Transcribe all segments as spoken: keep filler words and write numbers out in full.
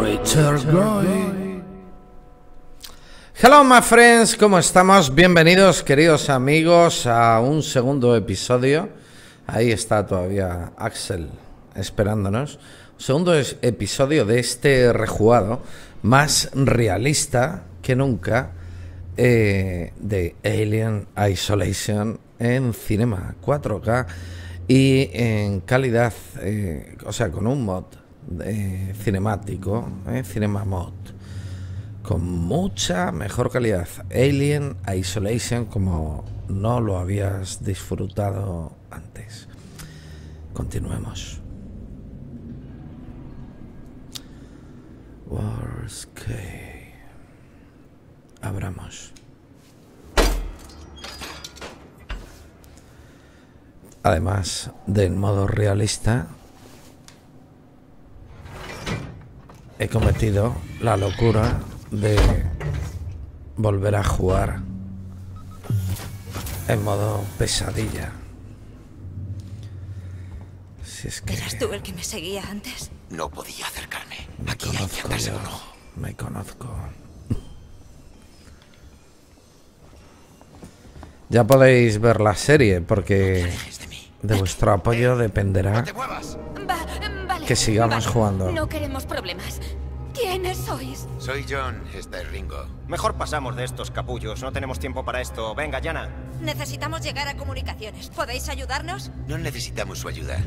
Richard Guy. Hello my friends, ¿cómo estamos? Bienvenidos queridos amigos a un segundo episodio. Ahí está todavía Axel esperándonos. Segundo episodio de este rejugado más realista que nunca eh, de Alien Isolation en Cinema cuatro K y en calidad, eh, o sea, con un mod eh, cinemático, eh, Cinema Mod, con mucha mejor calidad. Alien Isolation como no lo habías disfrutado antes. Continuemos. Worst case. Abramos. Además del modo realista, he cometido la locura de volver a jugar en modo pesadilla. Si es que... ¿Eras tú el que me seguía antes? No podía acercarme. Me Aquí conozco hay que yo, me conozco. Ya podéis ver la serie porque... de vuestro apoyo dependerá que sigamos jugando. No queremos problemas. ¿Quiénes sois? Soy John, este es Ringo. Mejor pasamos de estos capullos, no tenemos tiempo para esto. Venga, Yana. Necesitamos llegar a comunicaciones. ¿Podéis ayudarnos? No necesitamos su ayuda.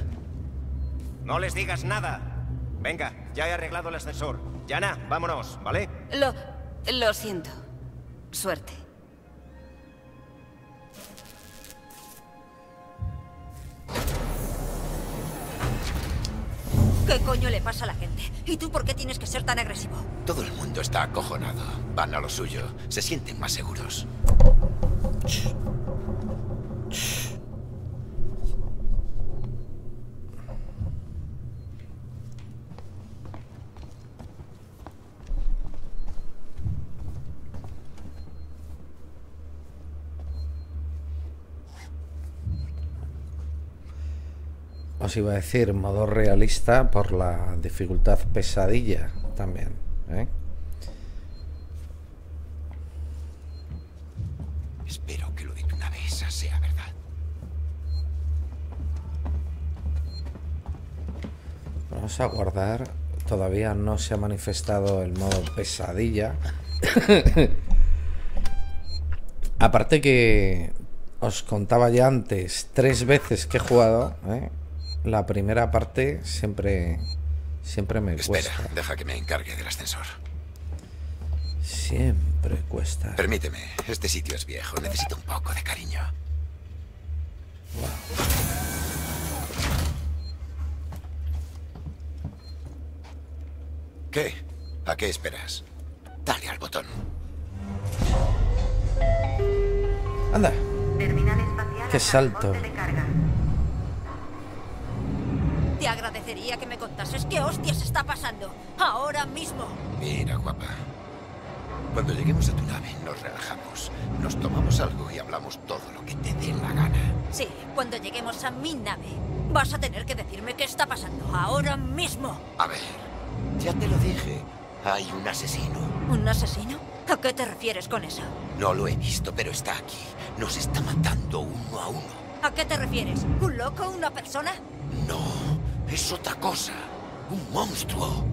No les digas nada. Venga, ya he arreglado el ascensor. Yana, vámonos, ¿vale? Lo... lo siento. Suerte. ¿Qué coño le pasa a la gente? ¿Y tú por qué tienes que ser tan agresivo? Todo el mundo está acojonado. Van a lo suyo. Se sienten más seguros. Os iba a decir modo realista por la dificultad pesadilla también, ¿eh? Espero que lo de una de esas sea verdad. Vamos a guardar. Todavía no se ha manifestado el modo pesadilla. Aparte que os contaba ya antes, tres veces que he jugado, ¿eh? La primera parte siempre siempre me Espera, cuesta. Espera, deja que me encargue del ascensor. Siempre cuesta. Permíteme, este sitio es viejo, necesito un poco de cariño. Wow. ¿Qué? ¿A qué esperas? Dale al botón. Anda. Qué salto. Te agradecería que me contases qué hostias está pasando, ahora mismo. Mira, guapa. Cuando lleguemos a tu nave, nos relajamos, nos tomamos algo y hablamos todo lo que te dé la gana. Sí, cuando lleguemos a mi nave, vas a tener que decirme qué está pasando, ahora mismo. A ver, ya te lo dije, hay un asesino. ¿Un asesino? ¿A qué te refieres con eso? No lo he visto, pero está aquí. Nos está matando uno a uno. ¿A qué te refieres? ¿Un loco? ¿Una persona? No. Es otra cosa, un monstruo.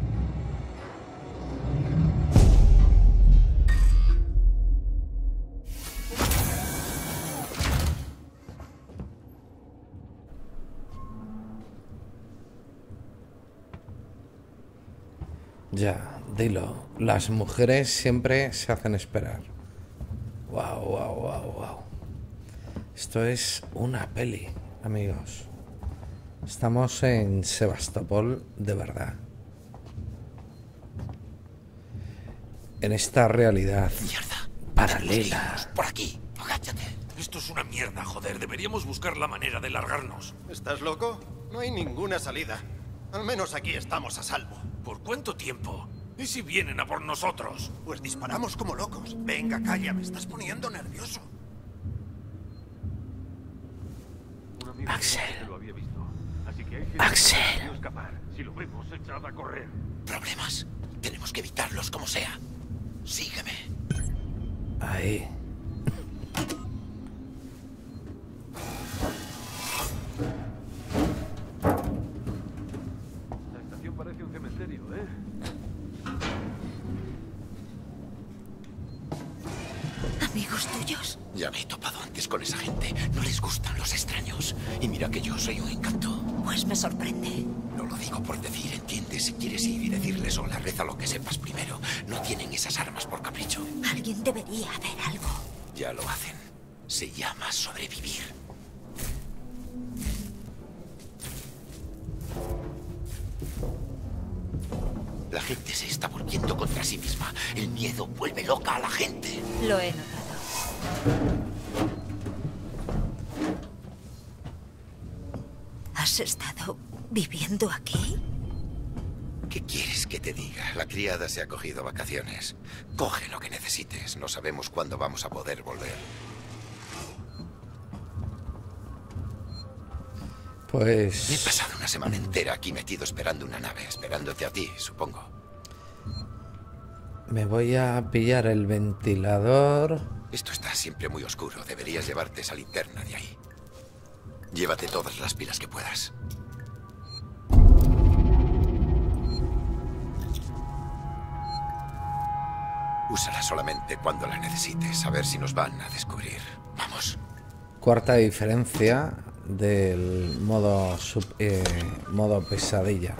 Ya, dilo. Las mujeres siempre se hacen esperar. Wow, wow, wow, wow. Esto es una peli, amigos. Estamos en Sebastopol de verdad. En esta realidad mierda. Paralela. Por aquí, agáchate. Esto es una mierda, joder. Deberíamos buscar la manera de largarnos. ¿Estás loco? No hay ninguna salida. Al menos aquí estamos a salvo. ¿Por cuánto tiempo? ¿Y si vienen a por nosotros? Pues disparamos como locos. Venga, calla, me estás poniendo nervioso. Axel. Axel. Si lo vemos, echad a correr. ¿Problemas? Vamos como sea. Sígueme. Ahí. La estación parece un cementerio, ¿eh? ¿Amigos tuyos? Ya me he topado antes con esa gente. No les gustan los extraños. Y mira que yo soy un encanto. Pues me sorprende. No lo digo por decir, ¿entiendes? Si quieres ir y decirles hola, reza lo que sepas primero. No tienen esas armas por capricho. Alguien debería hacer algo. Ya lo hacen. Se llama sobrevivir. La gente se está volviendo contra sí misma. El miedo vuelve loca a la gente. Lo he notado. ¿Has estado viviendo aquí? ¿Qué quieres que te diga? La criada se ha cogido vacaciones. Coge lo que necesites. No sabemos cuándo vamos a poder volver. Pues... me he pasado una semana entera aquí metido esperando una nave. Esperándote a ti, supongo. Me voy a pillar el ventilador. Esto está siempre muy oscuro. Deberías llevarte esa linterna de ahí. Llévate todas las pilas que puedas. Úsala solamente cuando la necesites. A ver si nos van a descubrir. Vamos. Cuarta diferencia del modo, sub, eh, modo pesadilla.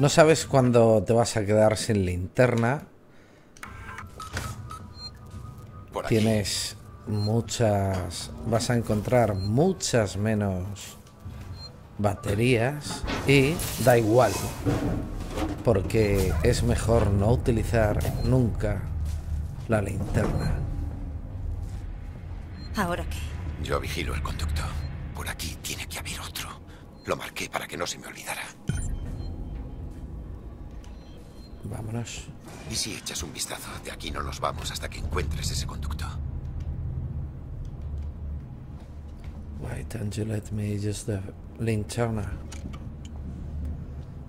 No sabes cuándo te vas a quedar sin linterna. Por aquí. Tienes... muchas... vas a encontrar muchas menos baterías y da igual, porque es mejor no utilizar nunca la linterna. ¿Ahora qué? Yo vigilo el conducto. Por aquí tiene que haber otro. Lo marqué para que no se me olvidara. Vámonos. ¿Y si echas un vistazo? De aquí no nos vamos hasta que encuentres ese conducto. Why don't you let me use the linterna?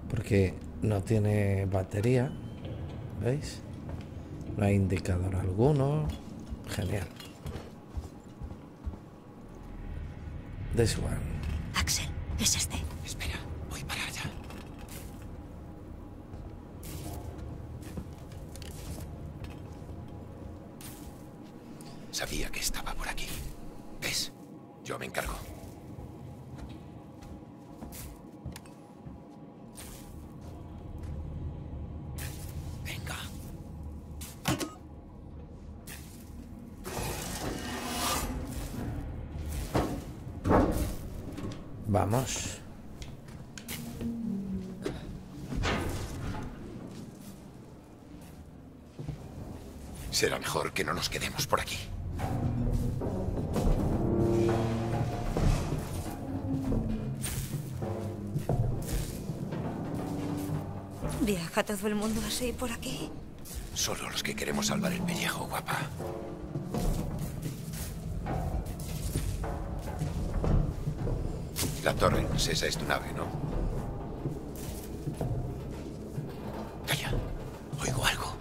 Porque no tiene batería. ¿Veis? No hay indicador alguno. Genial. This one. Axel, es este. Espera, voy para allá. Sabía que estaba por aquí. ¿Ves? Yo me encargo. Venga. Vamos. Será mejor que no nos quedemos por aquí. ¿Viaja todo el mundo así por aquí? Solo los que queremos salvar el pellejo, guapa. La Torrens, esa es tu nave, ¿no? Calla, oigo algo.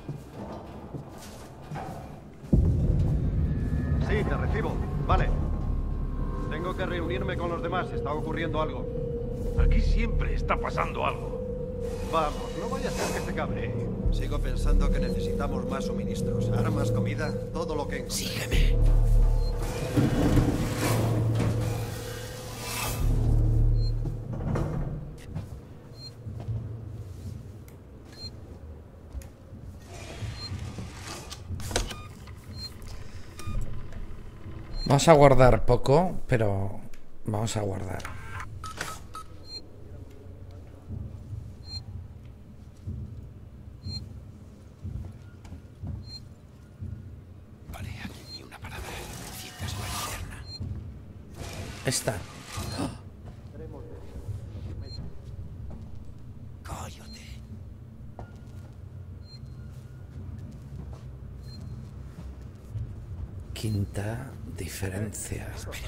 Sí, te recibo. Vale. Tengo que reunirme con los demás, está ocurriendo algo. Aquí siempre está pasando algo. Vamos, no voy a hacer que se cabre. Sigo pensando que necesitamos más suministros. Armas, comida, todo lo que encontré. Sígueme. Vamos a guardar poco, pero vamos a guardar. Está. Cállate. Quinta diferencia. Espera.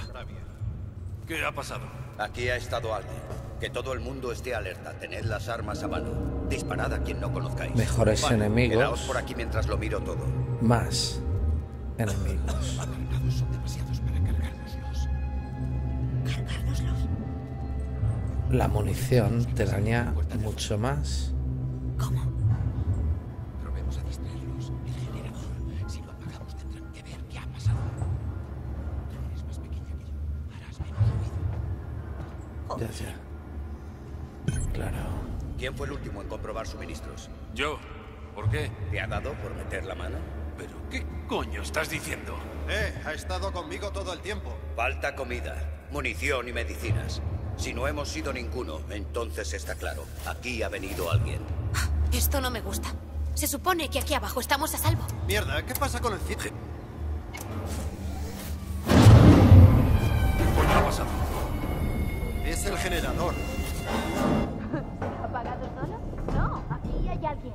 ¿Qué ha pasado? Aquí ha estado alguien. Que todo el mundo esté alerta. Tened las armas a mano. Disparad a quien no conozcáis. Mejores vale, enemigos. Quedaos por aquí mientras lo miro todo. Más enemigos. Son demasiados para cargárnoslos. Cargárnoslos. La munición te daña mucho más. ¿Cómo? Probemos a distraerlos. El generador, si lo apagamos, tendrán que ver qué ha pasado. Tú eres más pequeña que yo. Harás menos ruido. Ya, ya. Claro. ¿Quién fue el último en comprobar suministros? Yo. ¿Por qué? ¿Te ha dado por meter la mano? ¿Pero qué coño estás diciendo? Eh, ha estado conmigo todo el tiempo. Falta comida, munición y medicinas. Si no hemos sido ninguno, entonces está claro. Aquí ha venido alguien. Ah, esto no me gusta. Se supone que aquí abajo estamos a salvo. Mierda, ¿qué pasa con el sitio? ¿Qué ha pasado? Es el generador. ¿Apagado solo? No, aquí hay alguien.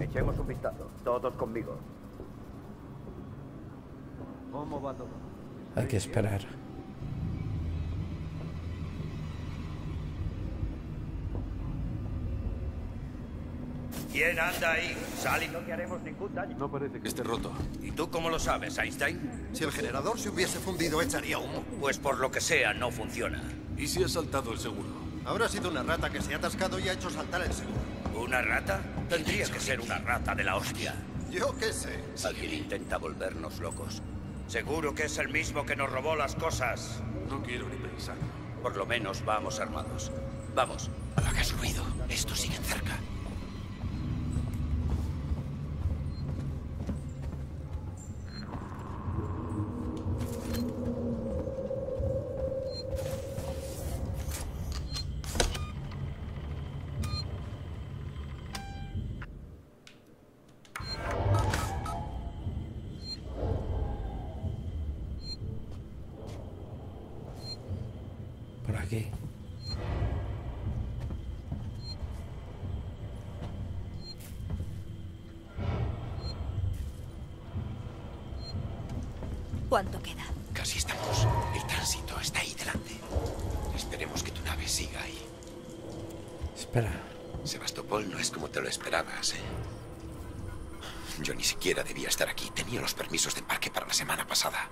Echemos un vistazo, todos conmigo. ¿Cómo va todo? Hay que esperar. ¿Quién anda ahí? Sal y no te haremos ningún daño. No parece que esté roto. ¿Y tú cómo lo sabes, Einstein? Si el generador se hubiese fundido, echaría humo. Pues por lo que sea, no funciona. ¿Y si ha saltado el seguro? Habrá sido una rata que se ha atascado y ha hecho saltar el seguro. ¿Una rata? Tendría que ser una rata de la hostia. Yo qué sé. Alguien intenta volvernos locos. Seguro que es el mismo que nos robó las cosas. No quiero ni pensar. Por lo menos vamos armados. Vamos. No hagas ruido. Estos siguen cerca. ¿Cuánto queda? Casi estamos. El tránsito está ahí delante. Esperemos que tu nave siga ahí. Espera. Sebastopol no es como te lo esperabas, ¿eh? Yo ni siquiera debía estar aquí. Tenía los permisos de embarque para la semana pasada.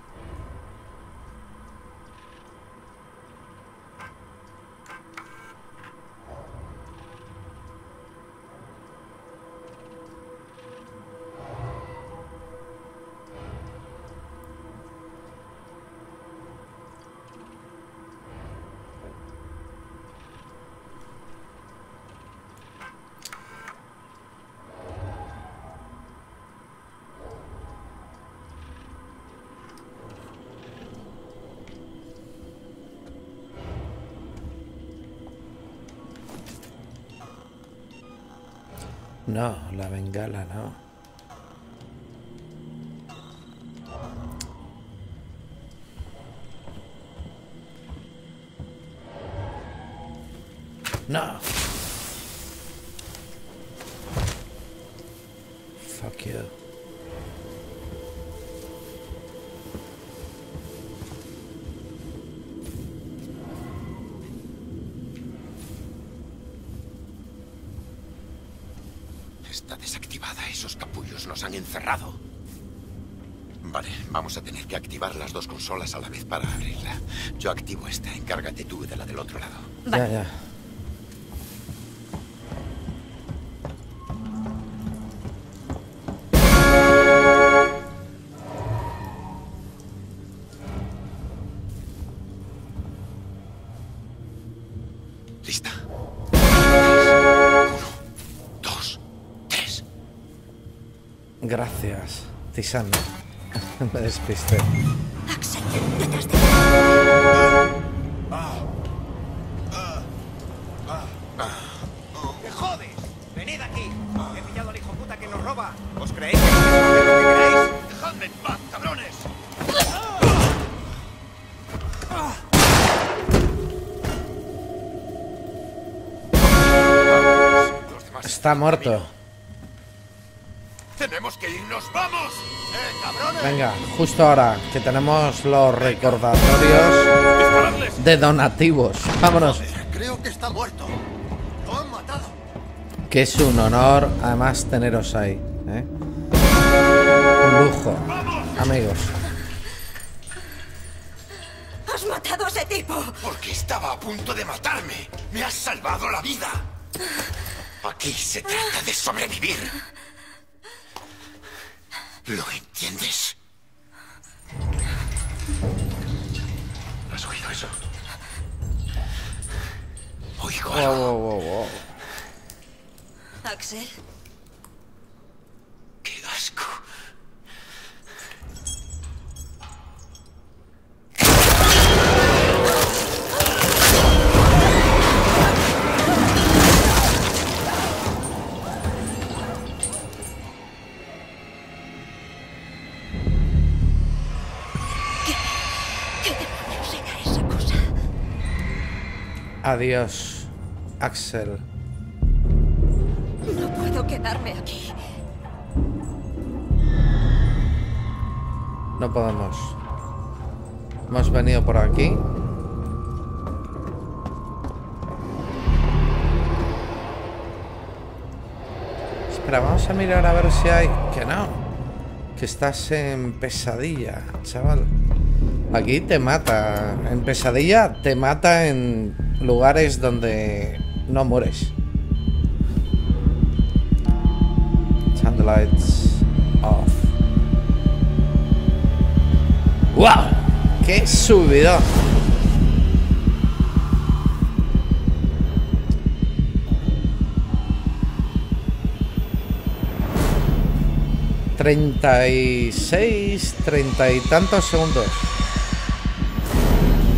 No, la bengala no. No. Fuck you. Nos han encerrado. Vale, vamos a tener que activar las dos consolas a la vez para abrirla. Yo activo esta, encárgate tú de la del otro lado. Vale. Ya, ya. Gracias, Tisana. Me despiste. Axel, detrás de ti. Ah, ah, ah, ah. ¡Qué jodes! ¡Venid aquí! ¡He pillado al hijo puta que nos roba! ¿Os creéis que es lo que queréis? ¡Dejadme en paz, cabrones! Está muerto. Tenemos que irnos, vamos. Eh, cabrones. Venga, justo ahora que tenemos los recordatorios de donativos. Vámonos. Creo que está muerto. Lo han matado. que es un honor además teneros ahí, ¿eh? Un lujo, amigos. ¡Has matado a ese tipo! Porque estaba a punto de matarme. ¡Me has salvado la vida! Aquí se trata de sobrevivir. ¿Lo entiendes? ¿Has oído eso? Oigo algo. Wow, wow, wow, wow. Axel. Qué asco. Adiós, Axel. No puedo quedarme aquí. No podemos. Hemos venido por aquí. Espera, vamos a mirar a ver si hay... Que no. Que estás en pesadilla, chaval. Aquí te mata. En pesadilla te mata en... lugares donde no mueres. Turn the lights off. ¡Wow! ¡Qué subidón! treinta y seis, treinta y tantos segundos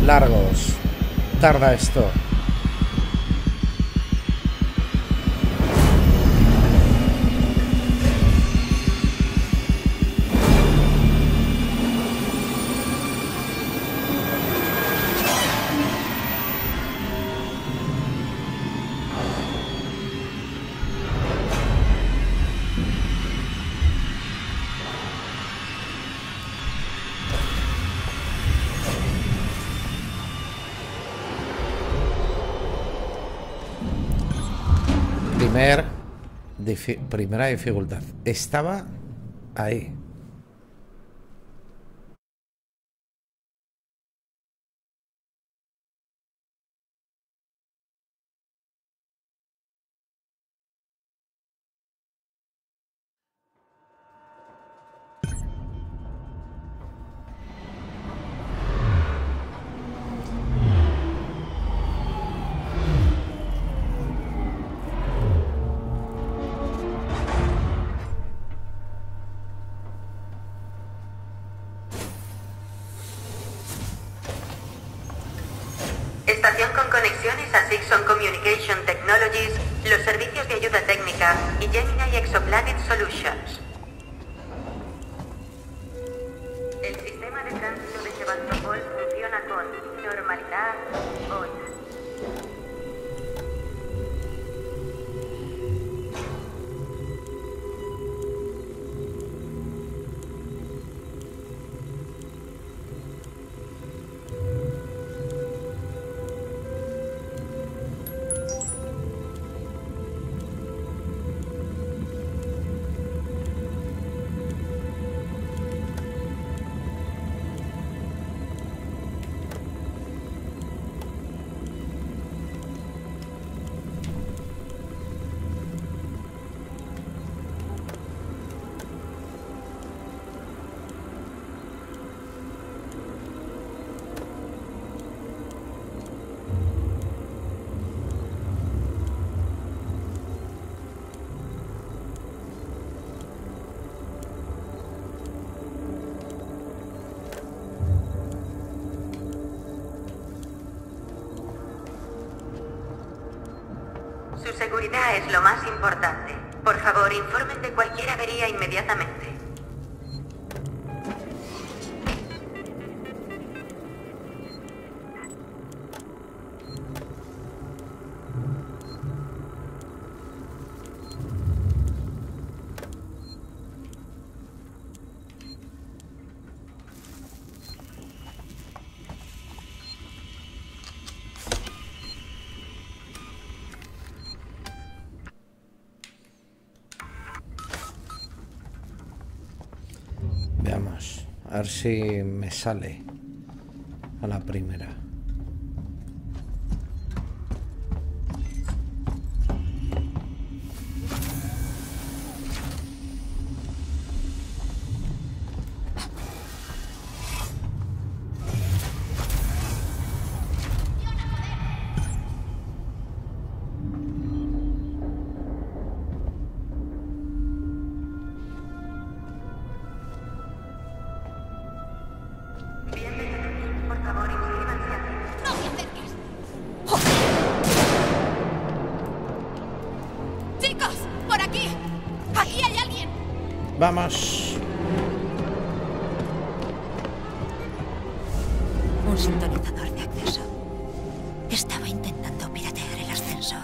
largos tarda esto. Difi- primera dificultad. Estaba ahí. Su seguridad es lo más importante. Por favor, informen de cualquier avería inmediatamente. veamos. A ver si me sale a la primera. Vamos. Un sintonizador de acceso. Estaba intentando piratear el ascensor.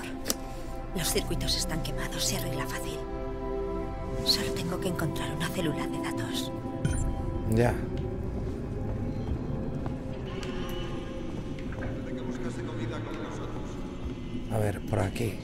Los circuitos están quemados, se arregla fácil. Solo tengo que encontrar una célula de datos. Ya. A ver, por aquí.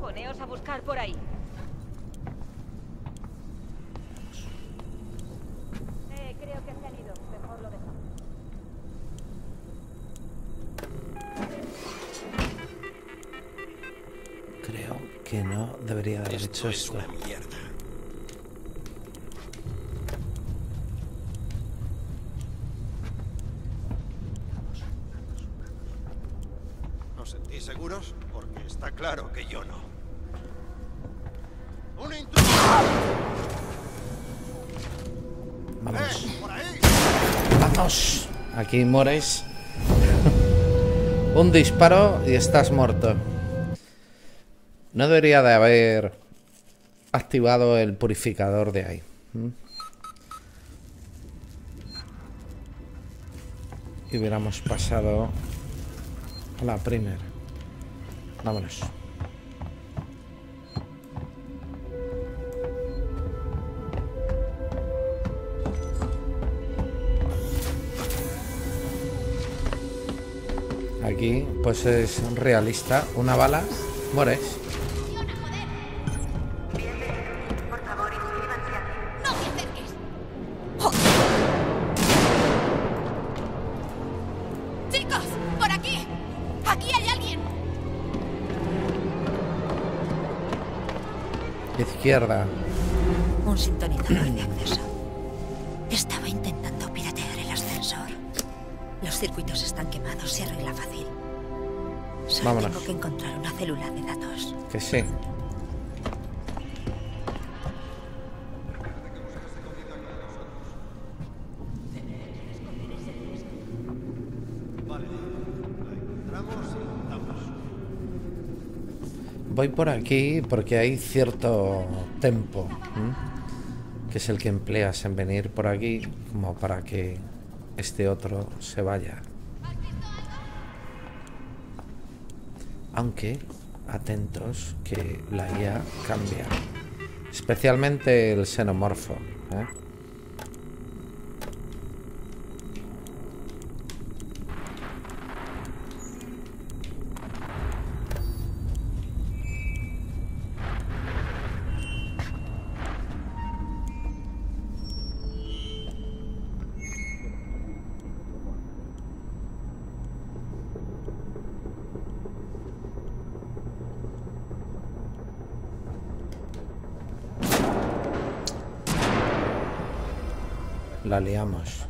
Poneos a buscar por ahí. Eh, creo que se han ido. Mejor lo dejamos. Creo que no debería haber hecho esto. ¿Os sentís seguros? Porque está claro que yo no. Vamos. Vamos. Aquí mueres. Un disparo y estás muerto. No debería de haber activado el purificador de ahí. ¿Mm? Y hubiéramos pasado a la primera. Vámonos. Aquí, pues es realista. Una bala, mueres. Chicos, por aquí. Aquí hay alguien. Izquierda. Un sintonizador de acceso. Estaba intentando piratear el ascensor. Los circuitos están quemados, se arregla fácil. Solo vámonos. Tengo que encontrar una célula de datos. Que sí. Voy por aquí porque hay cierto tempo, ¿eh? Que es el que empleas en venir por aquí, como para que este otro se vaya. Aunque, atentos, que la I A cambia. Especialmente el xenomorfo, ¿eh? la liamos.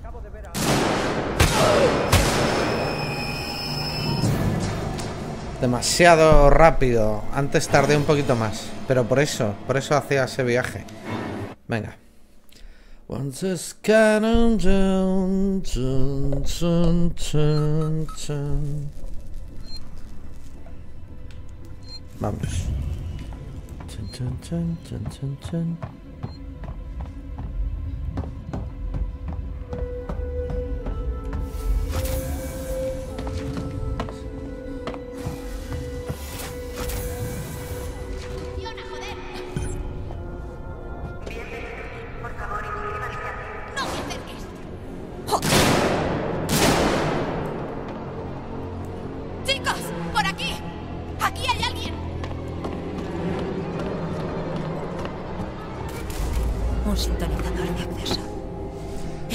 Demasiado rápido. Antes tardé un poquito más, pero por eso, por eso hacía ese viaje. Venga. Vamos.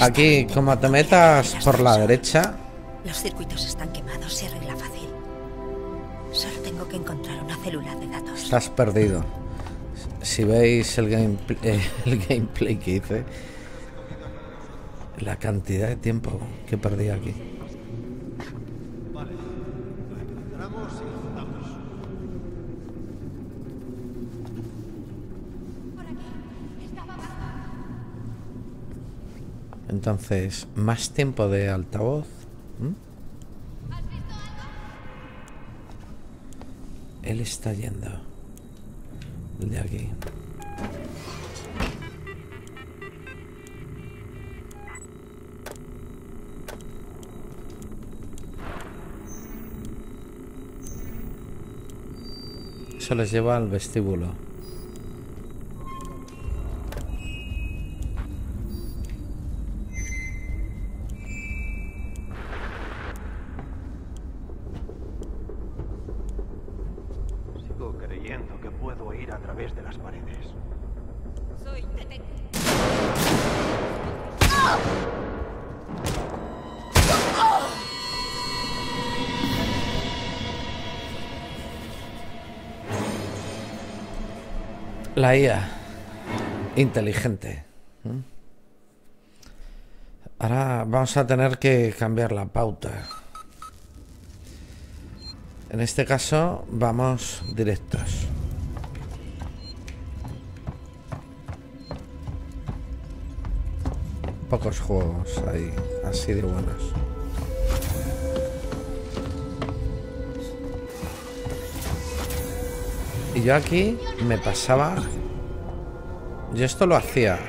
Aquí, como te metas por la derecha... Los circuitos están quemados, se arregla fácil. Solo tengo que encontrar una célula de datos. Estás perdido. Si veis el gameplay, el gameplay que hice... La cantidad de tiempo que perdí aquí. Entonces, más tiempo de altavoz. ¿Mm? ¿Has visto algo? Él está yendo. El de aquí. Eso les lleva al vestíbulo. La I A inteligente. ¿Mm? Ahora vamos a tener que cambiar la pauta. En este caso vamos directos. Pocos juegos ahí, así de buenos. Y yo aquí me pasaba... Yo esto lo hacía.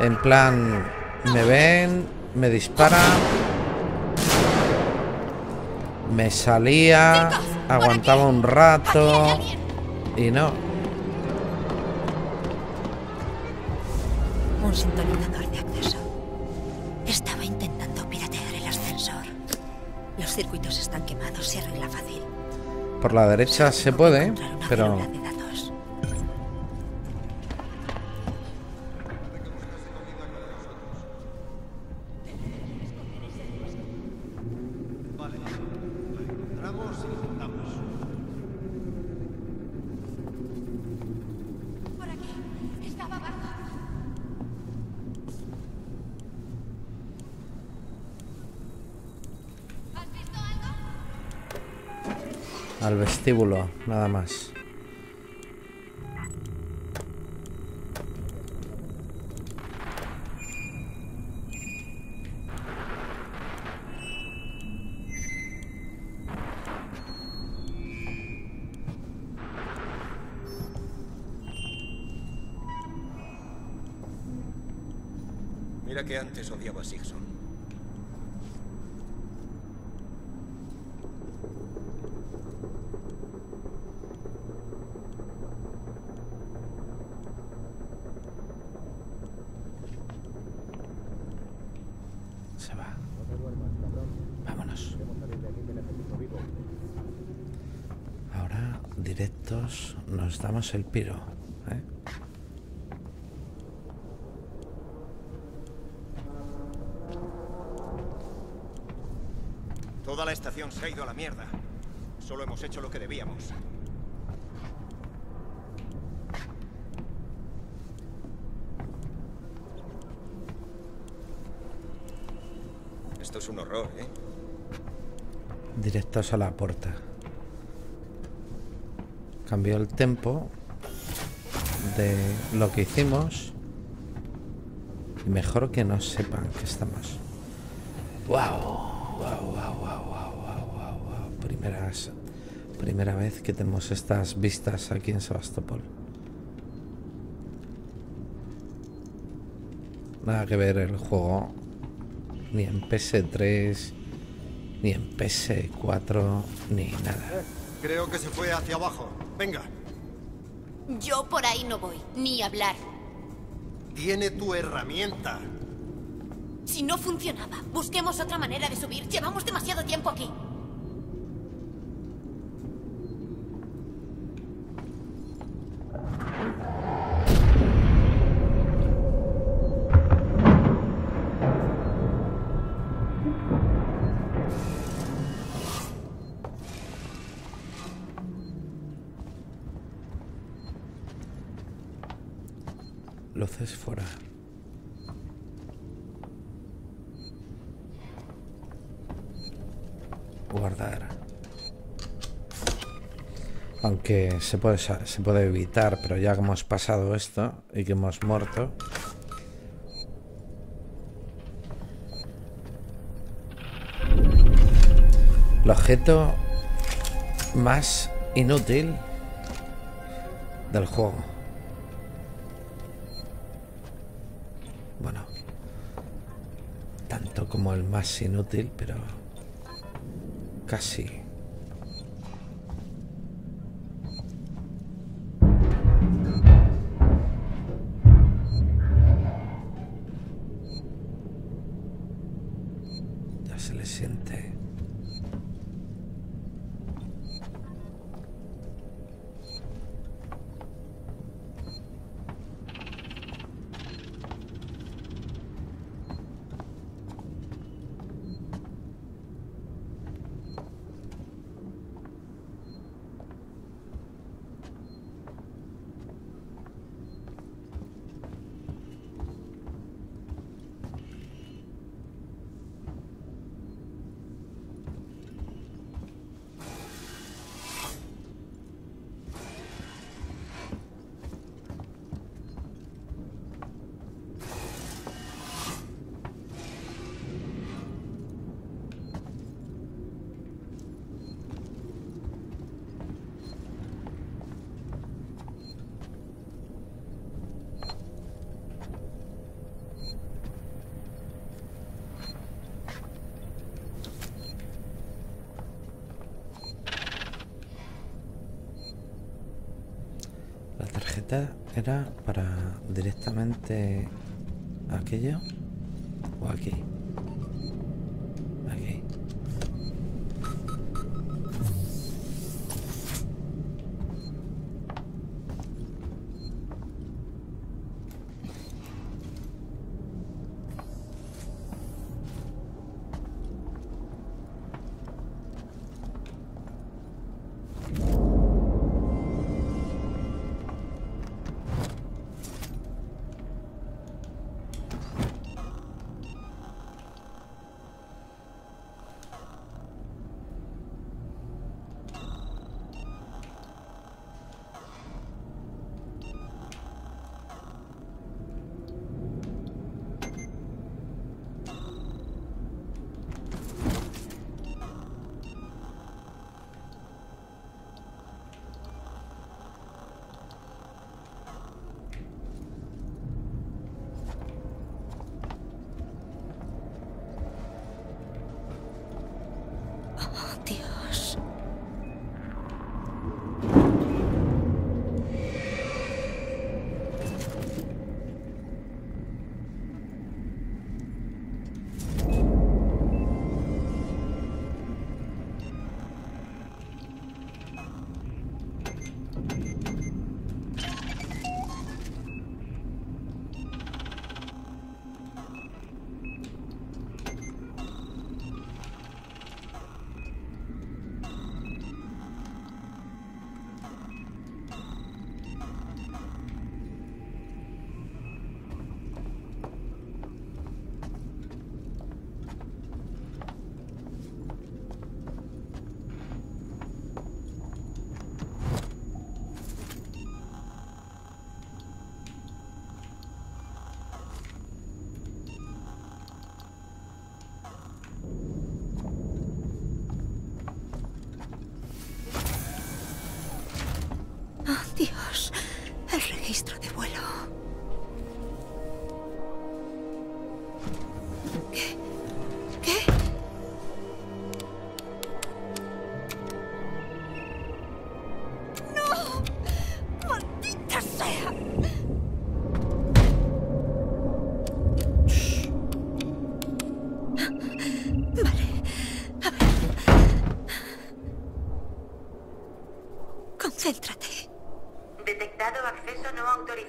En plan, me ven, me disparan, me salía, aguantaba un rato y no. Un sintonizador de acceso. Estaba intentando piratear el ascensor. Los circuitos están quemados, se arregla fácil. Por la derecha se puede, pero... Al vestíbulo, nada más. Mira que antes odiaba a Sigson. Nos damos el piro, ¿eh? Toda la estación se ha ido a la mierda. Solo hemos hecho lo que debíamos. Esto es un horror, ¿eh? Directos a la puerta. Cambió el tempo de lo que hicimos. Mejor que no sepan que estamos. ¡Wow! ¡Wow, wow, wow, wow, wow, wow! Primeras, primera vez que tenemos estas vistas aquí en Sebastopol. Nada que ver el juego. Ni en P S tres, ni en P S cuatro, ni nada. Creo que se fue hacia abajo. Venga. Yo por ahí no voy, ni hablar. Tiene tu herramienta. Si no funcionaba, busquemos otra manera de subir. Llevamos demasiado tiempo aquí. Luces fuera. Guardar. Aunque se puede, se puede evitar, pero ya que hemos pasado esto y que hemos muerto. El objeto más inútil del juego. Bueno, tanto como el más inútil, pero casi. Ya se le siente. Era para directamente aquello o aquí. Aquí.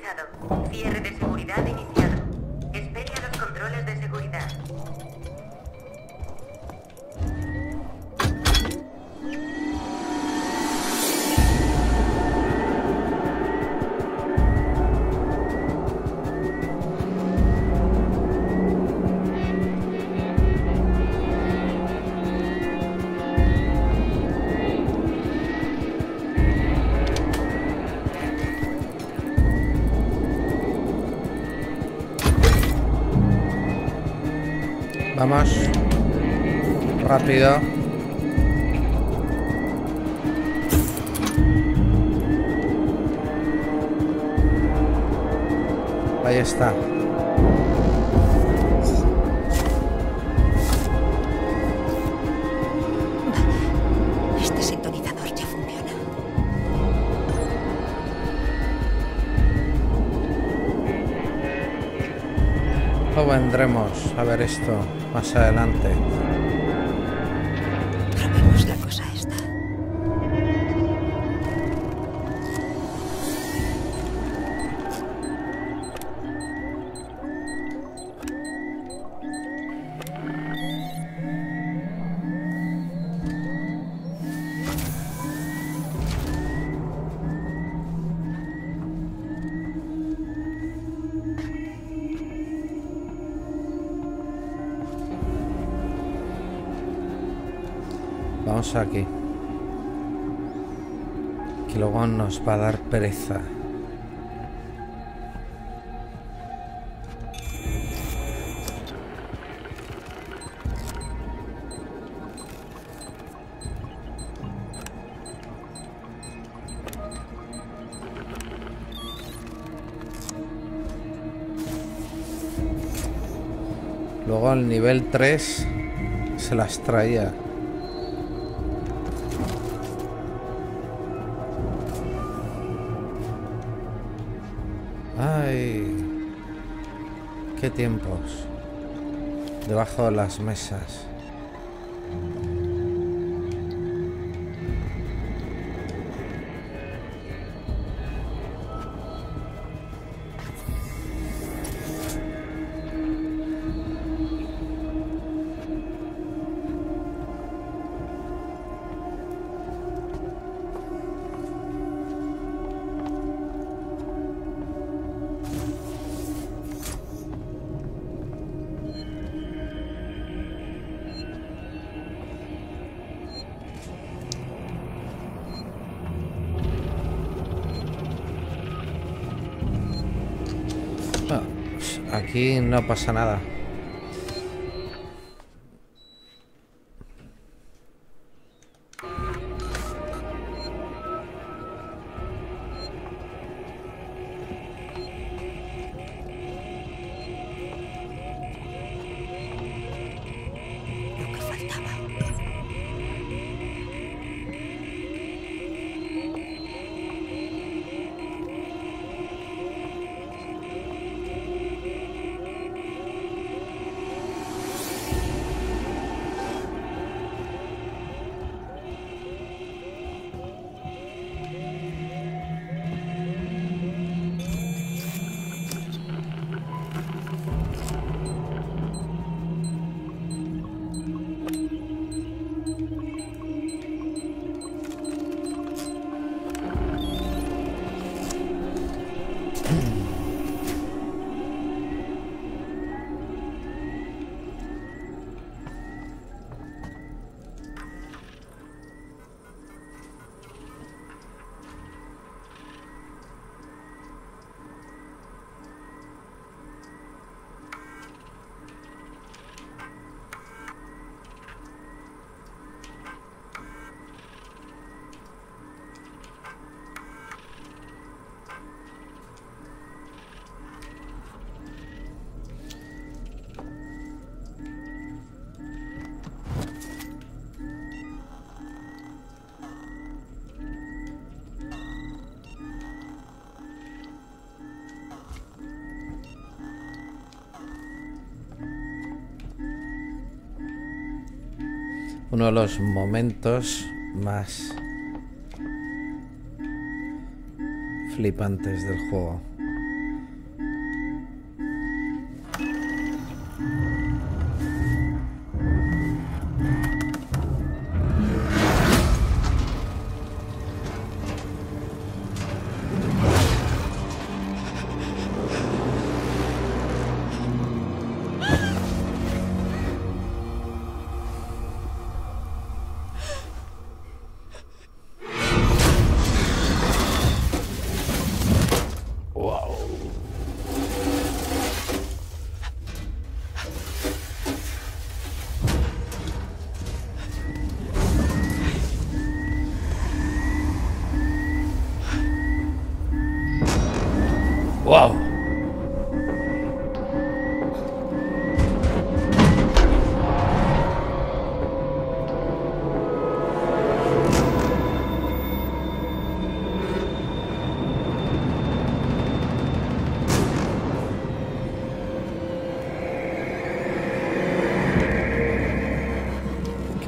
finalizado. Cierre de seguridad iniciado. Espere a los controles de seguridad. Vamos. Rápido. Ahí está. Este sintonizador ya funciona. O vendremos a ver esto más adelante. Probemos la cosa esta. Vamos aquí, que luego nos va a dar pereza. Luego al nivel tres se las traía. Qué tiempos debajo de las mesas. Aquí no pasa nada. Uno de los momentos más flipantes del juego.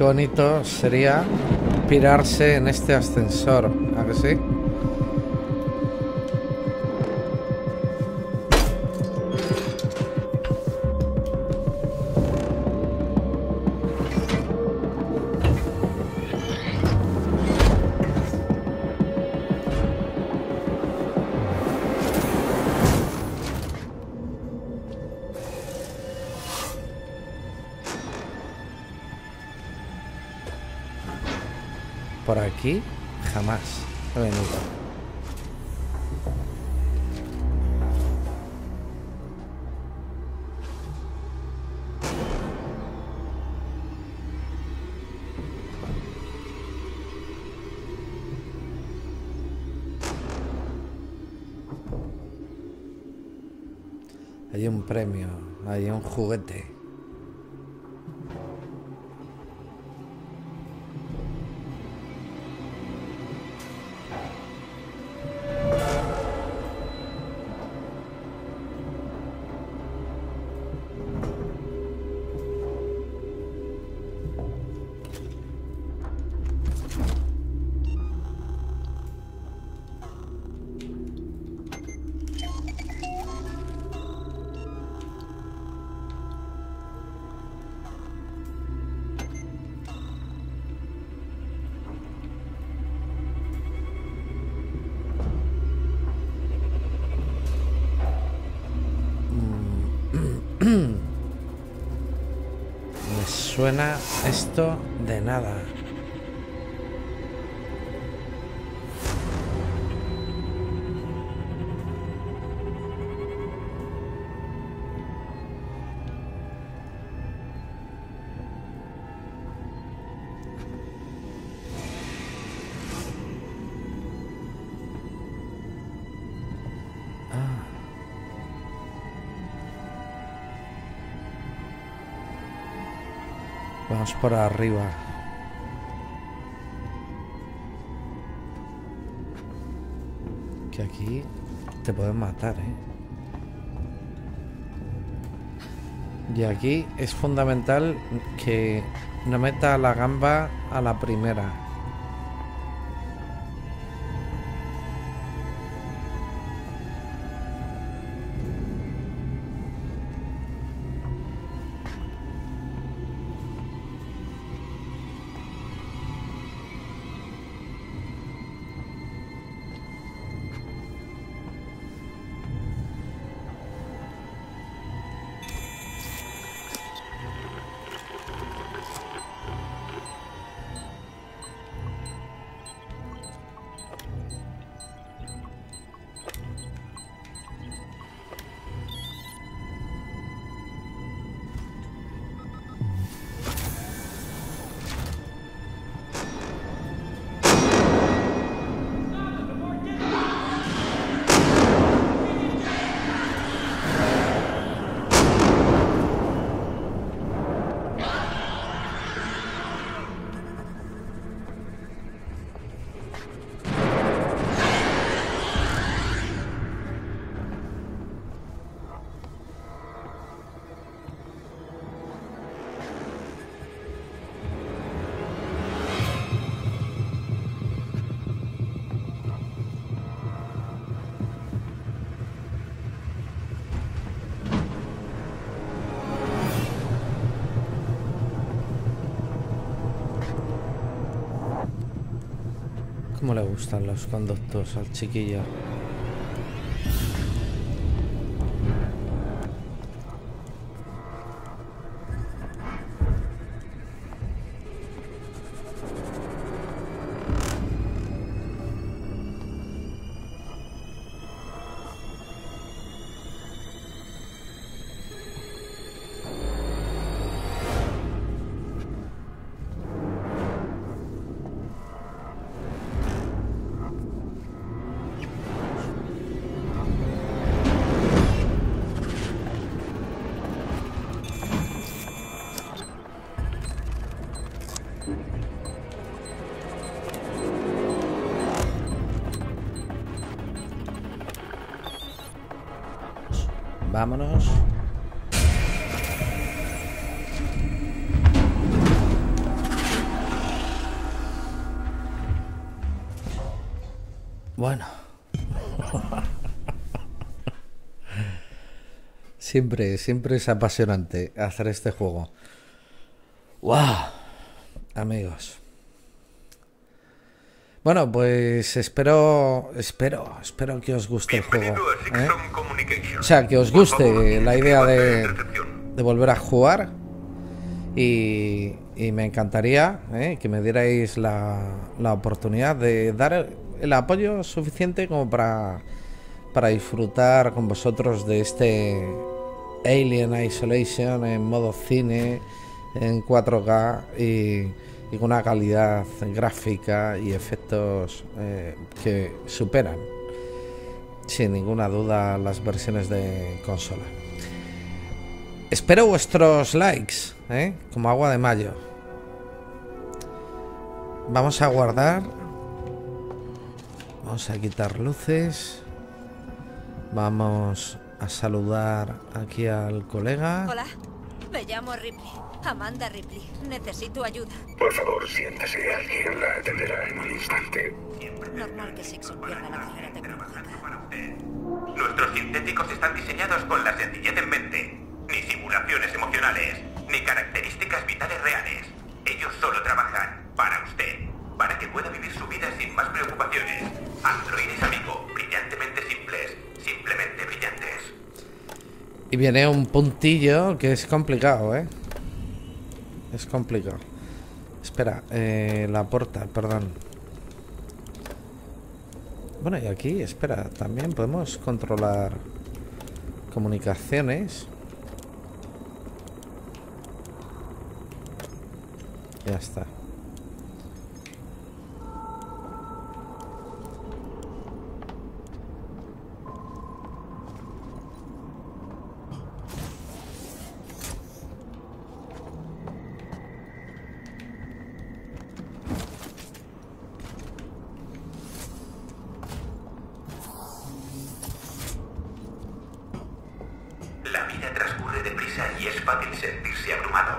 Qué bonito sería pirarse en este ascensor, ¿a que sí? Por aquí jamás he venido. Hay un premio, hay un juguete. Me suena esto de nada. Vamos por arriba. Que aquí te pueden matar, ¿eh? Y aquí es fundamental que no meta la gamba a la primera. ¿Cómo le gustan los conductos al chiquillo? Vámonos. Bueno. Siempre, siempre es apasionante hacer este juego. ¡Wow! Amigos. Bueno, pues espero, espero, espero que os guste el juego, ¿eh? O sea, que os guste la idea de, de volver a jugar. Y, y me encantaría, ¿eh?, que me dierais la, la oportunidad de dar el apoyo suficiente como para, para disfrutar con vosotros de este Alien Isolation en modo cine, en cuatro K y, y con una calidad gráfica y efectos eh, que superan sin ninguna duda las versiones de consola. Espero vuestros likes, ¿eh?, como agua de mayo. Vamos a guardar. Vamos a quitar luces. Vamos a saludar aquí al colega. Hola, me llamo Ripley, Amanda Ripley. Necesito ayuda. Por favor, siéntese. Alguien la atenderá en un instante. Normal que Sixon pierda la carrera tecnológica. Nuestros sintéticos están diseñados con la sencillez en mente. Ni simulaciones emocionales, ni características vitales reales. Ellos solo trabajan para usted, para que pueda vivir su vida sin más preocupaciones. Androides amigo, brillantemente simples, simplemente brillantes. Y viene un puntillo que es complicado, ¿eh? Es complicado. Espera, eh, la puerta, perdón. Bueno, y aquí, espera, también podemos controlar comunicaciones. Ya está. La vida transcurre deprisa y es fácil sentirse abrumado.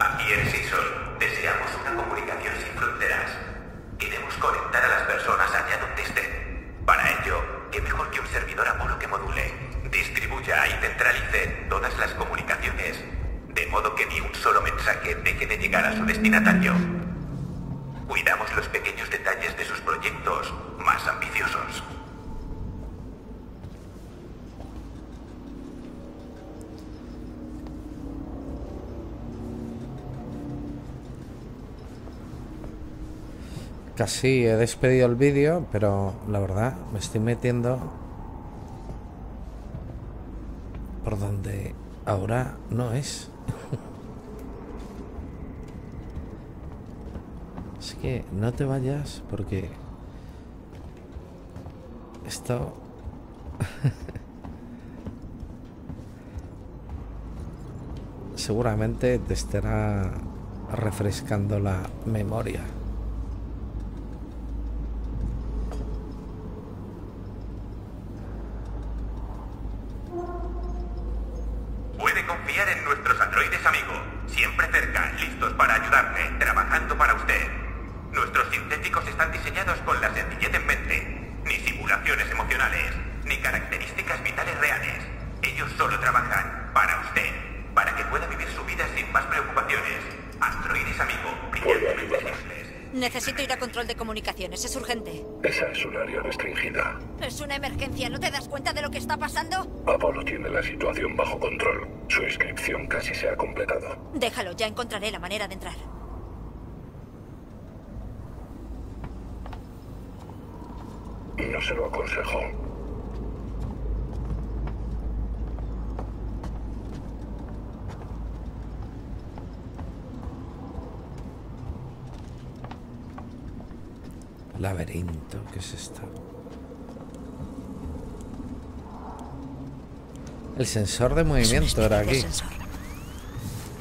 Aquí en Sixon deseamos una comunicación sin fronteras. Queremos conectar a las personas allá donde estén. Para ello, qué mejor que un servidor Apolo que module, distribuya y centralice todas las comunicaciones, de modo que ni un solo mensaje deje de llegar a su destinatario. Cuidamos los pequeños detalles de sus proyectos más ambiciosos. Casi he despedido el vídeo, pero la verdad me estoy metiendo por donde ahora no es. Así que no te vayas porque esto... seguramente te estará refrescando la memoria. Necesito ir a control de comunicaciones, es urgente. Esa es un área restringida. Es una emergencia, ¿no te das cuenta de lo que está pasando? Apolo tiene la situación bajo control. Su inscripción casi se ha completado. Déjalo, ya encontraré la manera de entrar. No se lo aconsejo. Laberinto, ¿qué es esto? El sensor de movimiento era aquí. Sensor.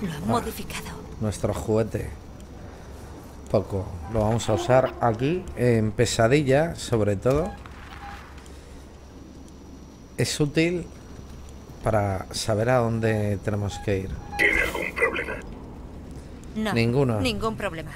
Lo han ah, modificado. Nuestro juguete. Poco. Lo vamos a usar aquí en Pesadilla, sobre todo. Es útil para saber a dónde tenemos que ir. ¿Tiene algún problema? No. Ninguno. Ningún problema.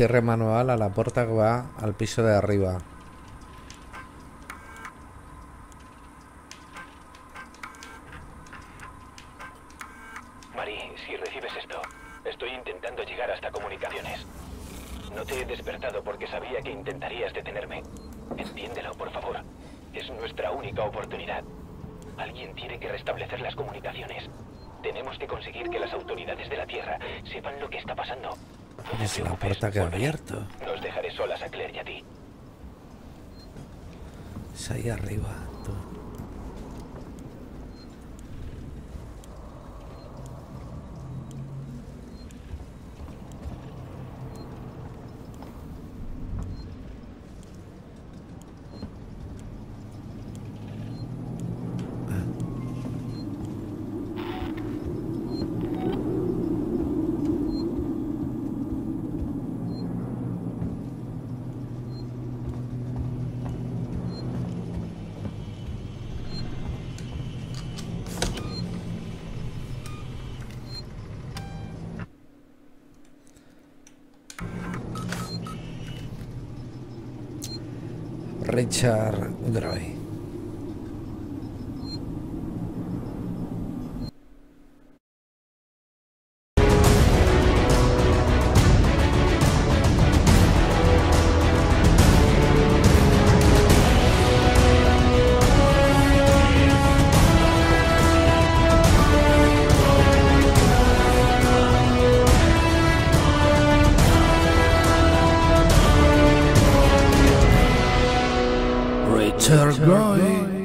cierre manual a la puerta que va al piso de arriba. Mari, si recibes esto, estoy intentando llegar hasta comunicaciones. No te he despertado porque sabía que intentarías detenerme. Entiéndelo, por favor. Es nuestra única oportunidad. Alguien tiene que restablecer las comunicaciones. Tenemos que conseguir que las autoridades de la Tierra sepan lo que está pasando. No es la puerta que ha abierto. Nos dejaré solas a Claire y a ti. Es ahí arriba, tú. Richard Groy. Richard Groy.